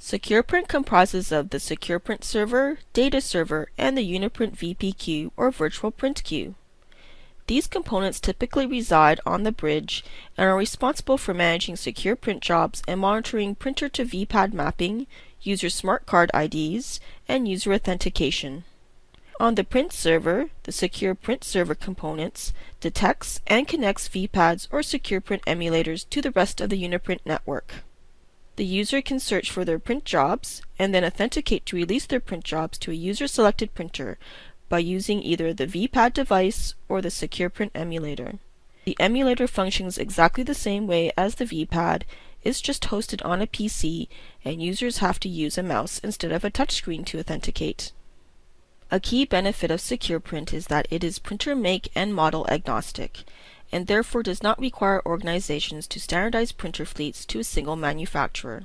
SecurePrint comprises of the SecurePrint server, data server, and the UniPrint VPQ or virtual print queue. These components typically reside on the bridge and are responsible for managing secure print jobs and monitoring printer to VPad mapping, user smart card IDs, and user authentication. On the print server, the secure print server components detects and connects VPads or SecurePrint emulators to the rest of the UniPrint network. The user can search for their print jobs and then authenticate to release their print jobs to a user-selected printer by using either the VPad device or the SecurePrint emulator. The emulator functions exactly the same way as the VPad, it's just hosted on a PC and users have to use a mouse instead of a touchscreen to authenticate. A key benefit of SecurePrint is that it is printer make and model agnostic, and therefore does not require organizations to standardize printer fleets to a single manufacturer.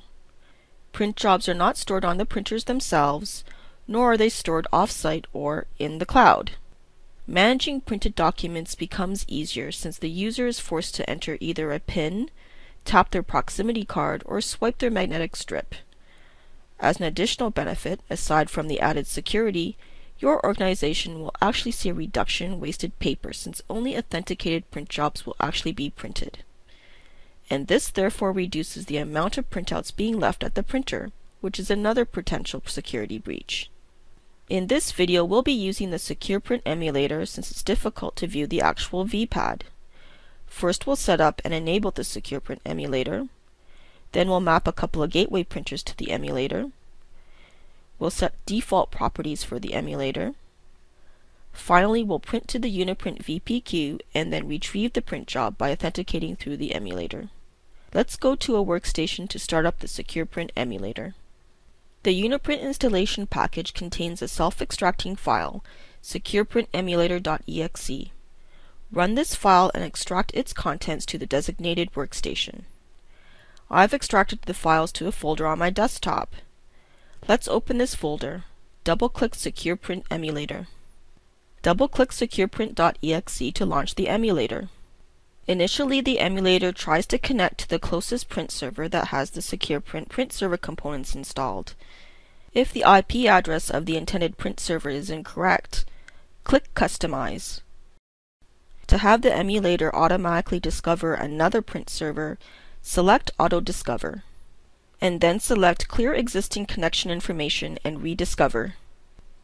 Print jobs are not stored on the printers themselves, nor are they stored off-site or in the cloud. Managing printed documents becomes easier since the user is forced to enter either a PIN, tap their proximity card, or swipe their magnetic strip. As an additional benefit, aside from the added security, your organization will actually see a reduction in wasted paper since only authenticated print jobs will actually be printed. And this therefore reduces the amount of printouts being left at the printer, which is another potential security breach. In this video, we'll be using the SecurePrint emulator since it's difficult to view the actual VPad. First, we'll set up and enable the SecurePrint emulator. Then we'll map a couple of gateway printers to the emulator. We'll set default properties for the emulator. Finally, we'll print to the UniPrint VPQ and then retrieve the print job by authenticating through the emulator. Let's go to a workstation to start up the SecurePrint emulator. The UniPrint installation package contains a self-extracting file, SecurePrintEmulator.exe. Run this file and extract its contents to the designated workstation. I've extracted the files to a folder on my desktop. Let's open this folder. Double-click SecurePrint Emulator. Double-click SecurePrint.exe to launch the emulator. Initially, the emulator tries to connect to the closest print server that has the SecurePrint print server components installed. If the IP address of the intended print server is incorrect, click Customize. To have the emulator automatically discover another print server, select Auto Discover, and then select Clear Existing Connection Information and Rediscover.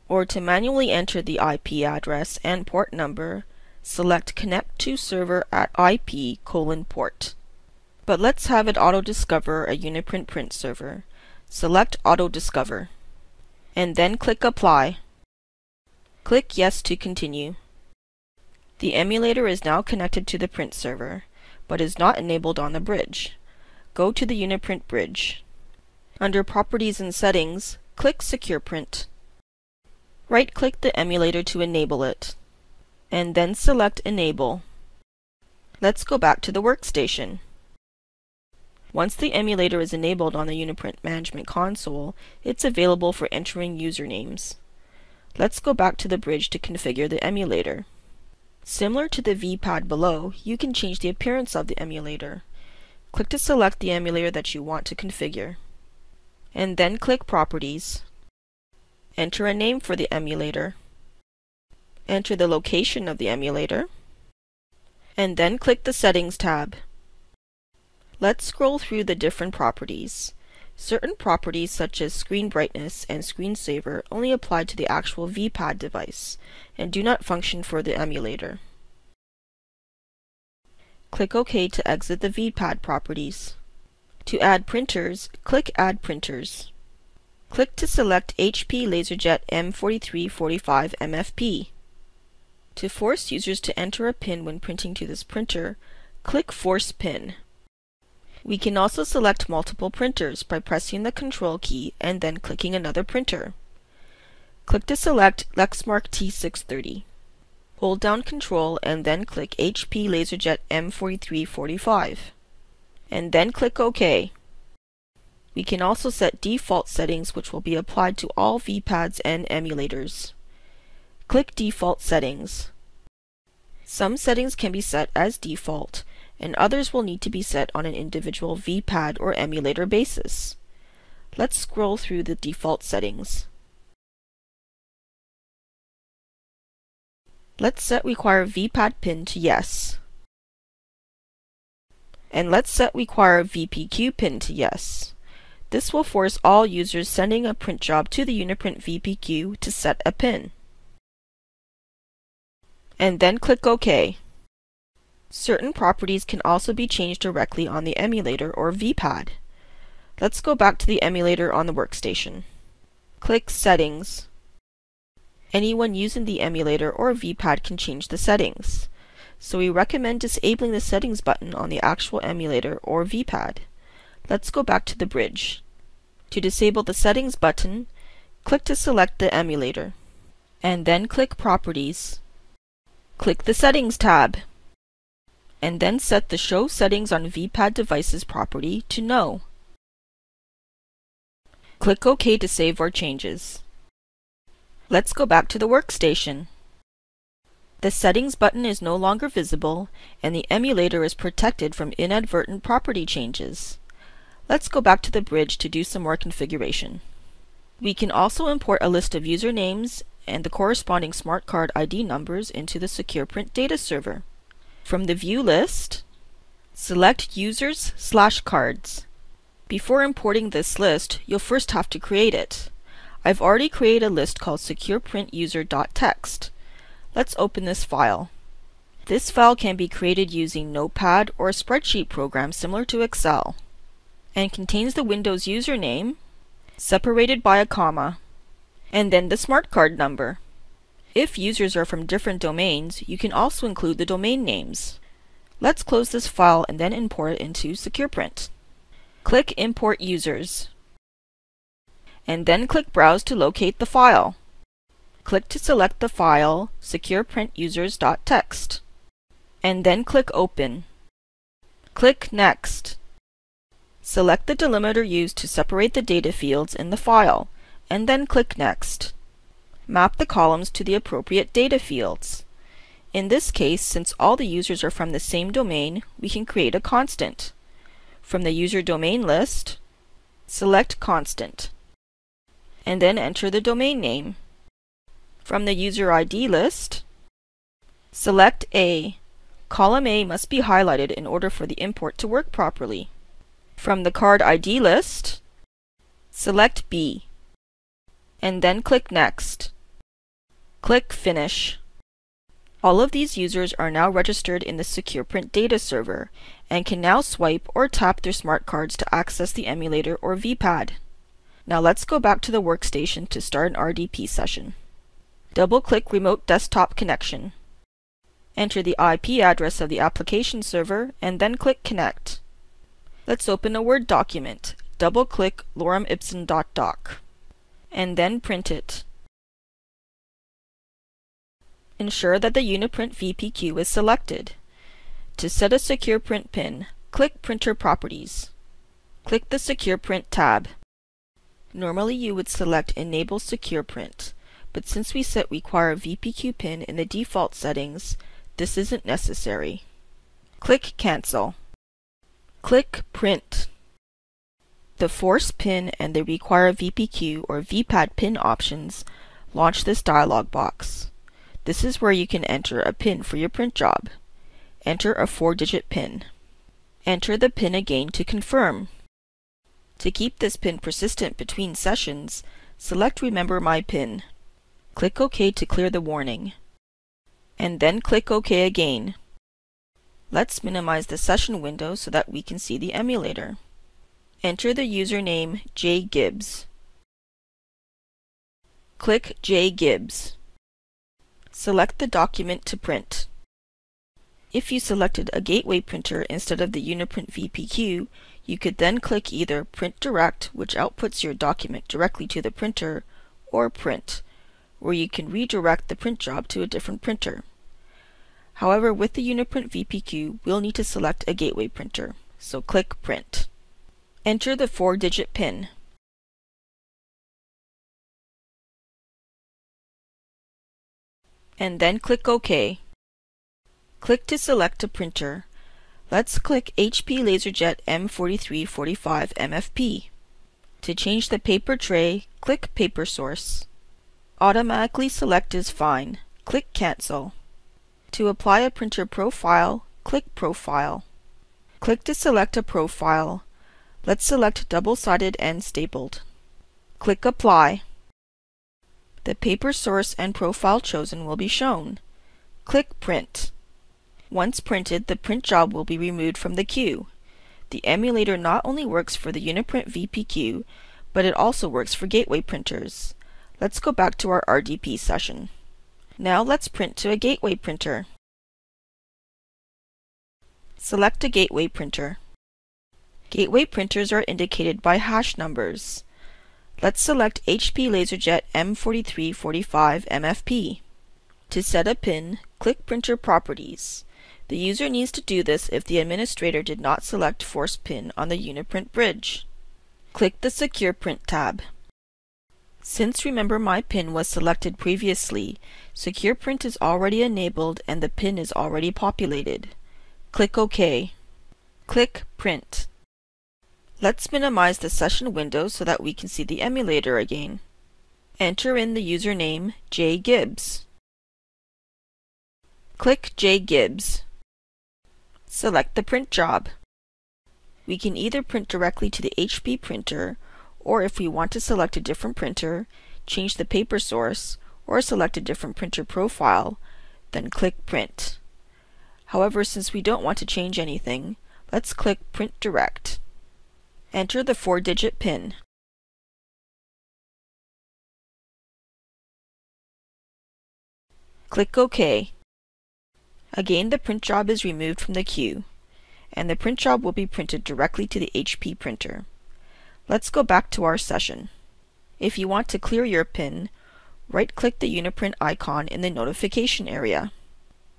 Or to manually enter the IP address and port number, select Connect to Server at IP:port. But let's have it auto-discover a UniPrint print server. Select Auto-Discover, and then click Apply. Click Yes to continue. The emulator is now connected to the print server, but is not enabled on the bridge. Go to the UniPrint bridge. Under Properties and Settings, click SecurePrint. Right-click the emulator to enable it, and then select Enable. Let's go back to the workstation. Once the emulator is enabled on the UniPrint Management Console, it's available for entering usernames. Let's go back to the bridge to configure the emulator. Similar to the VPad below, you can change the appearance of the emulator. Click to select the emulator that you want to configure, and then click Properties. Enter a name for the emulator. Enter the location of the emulator, and then click the Settings tab. Let's scroll through the different properties. Certain properties such as screen brightness and screensaver only apply to the actual VPad device and do not function for the emulator. Click OK to exit the VPad properties. To add printers, click Add Printers. Click to select HP LaserJet M4345 MFP. To force users to enter a PIN when printing to this printer, click Force PIN. We can also select multiple printers by pressing the Control key and then clicking another printer. Click to select Lexmark T630. Hold down Control and then click HP LaserJet M4345, and then click OK. We can also set default settings which will be applied to all VPads and emulators. Click Default Settings. Some settings can be set as default, and others will need to be set on an individual VPad or emulator basis. Let's scroll through the default settings. Let's set require vPad pin to yes. And let's set require VPQ pin to yes. This will force all users sending a print job to the UniPrint VPQ to set a pin. And then click OK. Certain properties can also be changed directly on the emulator or vPad. Let's go back to the emulator on the workstation. Click Settings. Anyone using the emulator or vPad can change the settings. So we recommend disabling the settings button on the actual emulator or vPad. Let's go back to the bridge. To disable the settings button, click to select the emulator. And then click Properties. Click the Settings tab. And then set the Show Settings on VPad Devices property to No. Click OK to save our changes. Let's go back to the workstation. The Settings button is no longer visible, and the emulator is protected from inadvertent property changes. Let's go back to the bridge to do some more configuration. We can also import a list of usernames and the corresponding smart card ID numbers into the SecurePrint data server. From the View list, select Users/Cards. Before importing this list, you'll first have to create it. I've already created a list called SecurePrintUsers.txt. Let's open this file. This file can be created using Notepad or a spreadsheet program similar to Excel, and contains the Windows username, separated by a comma, and then the smart card number. If users are from different domains, you can also include the domain names. Let's close this file and then import it into SecurePrint. Click Import Users, and then click Browse to locate the file. Click to select the file SecurePrintUsers.txt, and then click Open. Click Next. Select the delimiter used to separate the data fields in the file, and then click Next. Map the columns to the appropriate data fields. In this case, since all the users are from the same domain, we can create a constant. From the user domain list, select Constant, and then enter the domain name. From the user ID list, select A. Column A must be highlighted in order for the import to work properly. From the card ID list, select B, and then click Next. Click Finish. All of these users are now registered in the SecurePrint data server and can now swipe or tap their smart cards to access the emulator or vPad. Now let's go back to the workstation to start an RDP session. Double-click Remote Desktop Connection. Enter the IP address of the application server and then click Connect. Let's open a Word document. Double-click loremipsum.doc, and then print it. Ensure that the UniPrint VPQ is selected. To set a SecurePrint pin, click Printer Properties. Click the SecurePrint tab. Normally you would select Enable SecurePrint, but since we set Require VPQ pin in the default settings, this isn't necessary. Click Cancel. Click Print. The Force Pin and the Require VPQ or VPad Pin options launch this dialog box. This is where you can enter a pin for your print job. Enter a 4-digit pin. Enter the pin again to confirm. To keep this pin persistent between sessions, select Remember My Pin. Click OK to clear the warning, and then click OK again. Let's minimize the session window so that we can see the emulator. Enter the username jgibbs. Click jgibbs. Select the document to print. If you selected a gateway printer instead of the UniPrint VPQ, you could then click either Print Direct, which outputs your document directly to the printer, or Print, where you can redirect the print job to a different printer. However, with the UniPrint VPQ, we'll need to select a gateway printer, so click Print. Enter the 4-digit pin. And then click OK. Click to select a printer. Let's click HP LaserJet M4345 MFP. To change the paper tray, click Paper Source. Automatically select is fine. Click Cancel. To apply a printer profile, click Profile. Click to select a profile. Let's select double-sided and stapled. Click Apply. The paper source and profile chosen will be shown. Click Print. Once printed, the print job will be removed from the queue. The emulator not only works for the UniPrint VPQ, but it also works for gateway printers. Let's go back to our RDP session. Now let's print to a gateway printer. Select a gateway printer. Gateway printers are indicated by hash numbers. Let's select HP LaserJet M4345 MFP. To set a pin, click Printer Properties. The user needs to do this if the administrator did not select Force Pin on the UniPrint bridge. Click the Secure Print tab. Since Remember My Pin was selected previously, Secure Print is already enabled and the pin is already populated. Click OK. Click Print. Let's minimize the session window so that we can see the emulator again. Enter in the username J. Gibbs. Click J. Gibbs. Select the print job. We can either print directly to the HP printer, or if we want to select a different printer, change the paper source, or select a different printer profile, then click Print. However, since we don't want to change anything, let's click Print Direct. Enter the 4-digit PIN. Click OK. Again, the print job is removed from the queue, and the print job will be printed directly to the HP printer. Let's go back to our session. If you want to clear your PIN, right-click the UniPrint icon in the notification area,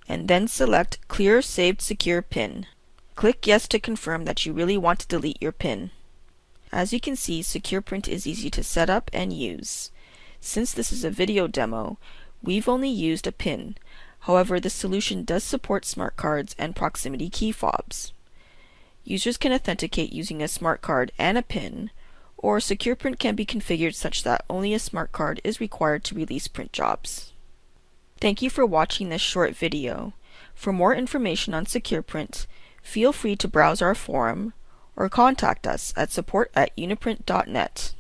and then select Clear Saved Secure PIN. Click Yes to confirm that you really want to delete your PIN. As you can see, SecurePrint is easy to set up and use. Since this is a video demo, we've only used a PIN. However, the solution does support smart cards and proximity key fobs. Users can authenticate using a smart card and a PIN, or SecurePrint can be configured such that only a smart card is required to release print jobs. Thank you for watching this short video. For more information on SecurePrint, feel free to browse our forum or contact us at support@uniprint.net.